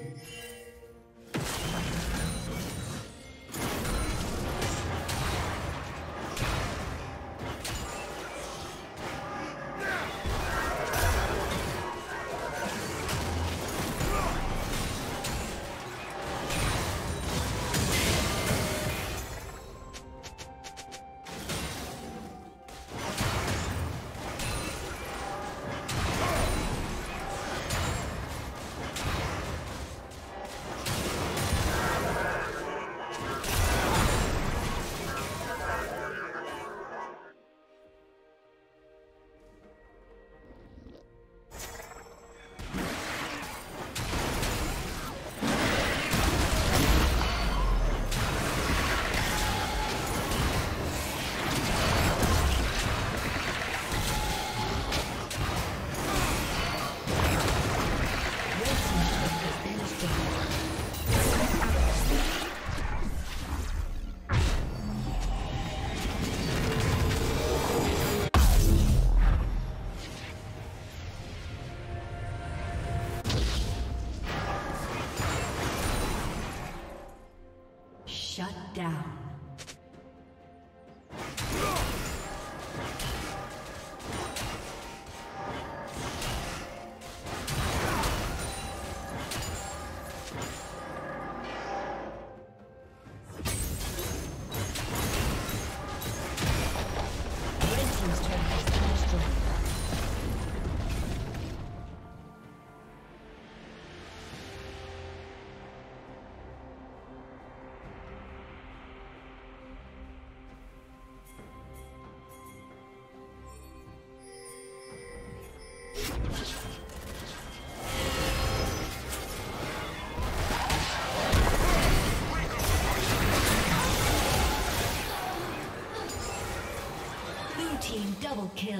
Shut down. Team double kill.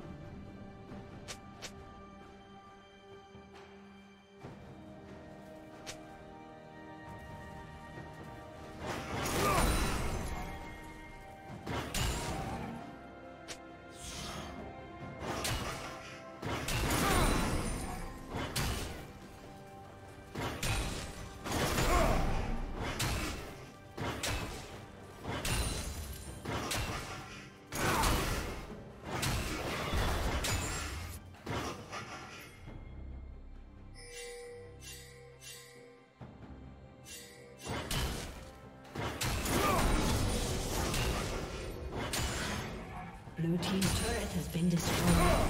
Blue team turret has been destroyed.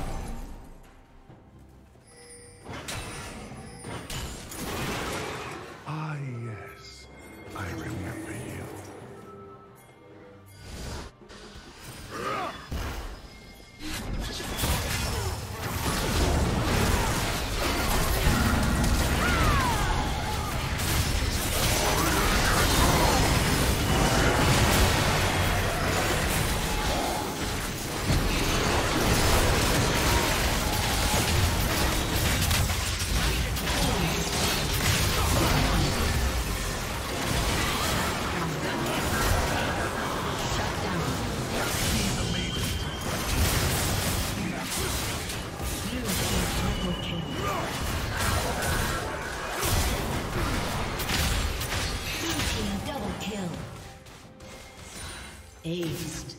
Aced.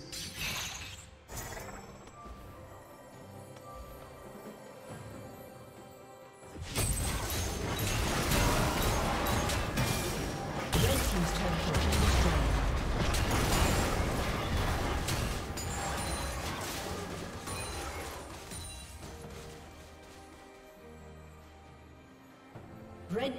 Red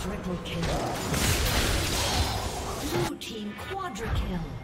Triple kill. Blue team quadra kill.